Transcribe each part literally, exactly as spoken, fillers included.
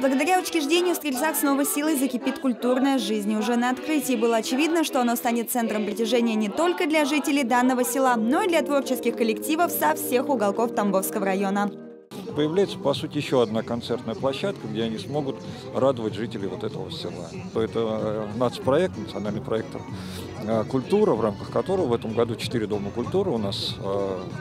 Благодаря учреждению в Стрельцах с новой силой закипит культурная жизнь. Уже на открытии было очевидно, что оно станет центром притяжения не только для жителей данного села, но и для творческих коллективов со всех уголков Тамбовского района. Появляется, по сути, еще одна концертная площадка, где они смогут радовать жителей вот этого села. Это нацпроект, национальный проект «Культура», в рамках которого в этом году четыре дома культуры у нас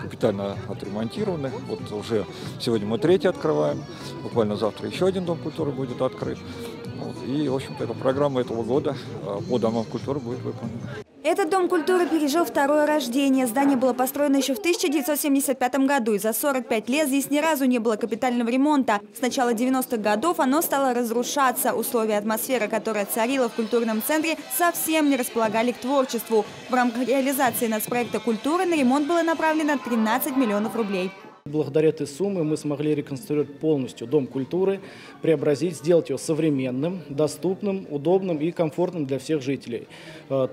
капитально отремонтированы. Вот уже сегодня мы третий открываем, буквально завтра еще один дом культуры будет открыт. И, в общем-то, эта программа этого года по домам культуры будет выполнена. Этот дом культуры пережил второе рождение. Здание было построено еще в тысяча девятьсот семьдесят пятом году. И за сорок пять лет здесь ни разу не было капитального ремонта. С начала девяностых годов оно стало разрушаться. Условия атмосферы, которая царила в культурном центре, совсем не располагали к творчеству. В рамках реализации нацпроекта «Культура» на ремонт было направлено тринадцать миллионов рублей. Благодаря этой сумме мы смогли реконструировать полностью Дом культуры, преобразить, сделать его современным, доступным, удобным и комфортным для всех жителей.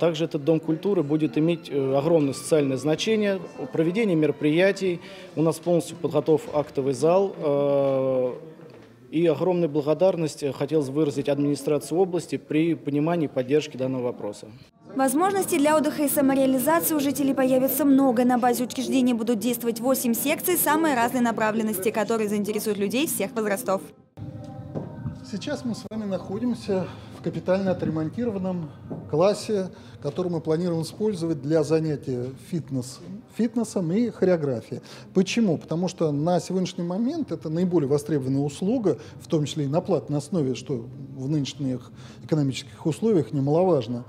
Также этот Дом культуры будет иметь огромное социальное значение, проведение мероприятий. У нас полностью подготов актовый зал. И огромную благодарность хотелось выразить администрации области при понимании и поддержке данного вопроса. Возможностей для отдыха и самореализации у жителей появится много. На базе учреждения будут действовать восемь секций самой разной направленности, которые заинтересуют людей всех возрастов. Сейчас мы с вами находимся в капитально отремонтированном классе, который мы планируем использовать для занятий фитнес, фитнесом и хореографией. Почему? Потому что на сегодняшний момент это наиболее востребованная услуга, в том числе и на платной основе, что в нынешних экономических условиях немаловажно.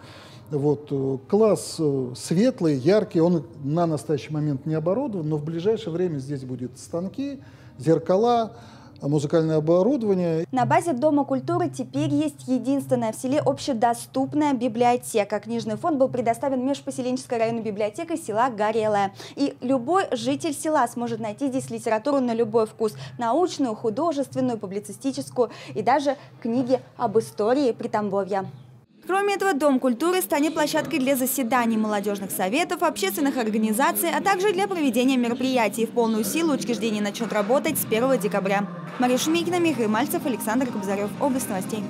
Вот. Класс светлый, яркий, он на настоящий момент не оборудован, но в ближайшее время здесь будут станки, зеркала, музыкальное оборудование. На базе Дома культуры теперь есть единственная в селе общедоступная библиотека. Книжный фонд был предоставлен межпоселенческой районной библиотекой села Горелая. И любой житель села сможет найти здесь литературу на любой вкус. Научную, художественную, публицистическую и даже книги об истории Притамбовья. Кроме этого, Дом культуры станет площадкой для заседаний молодежных советов, общественных организаций, а также для проведения мероприятий. В полную силу учреждение начнет работать с первого декабря. Мария Шумикина, Михаил Мальцев, Александр Кобзарев. Область новостей.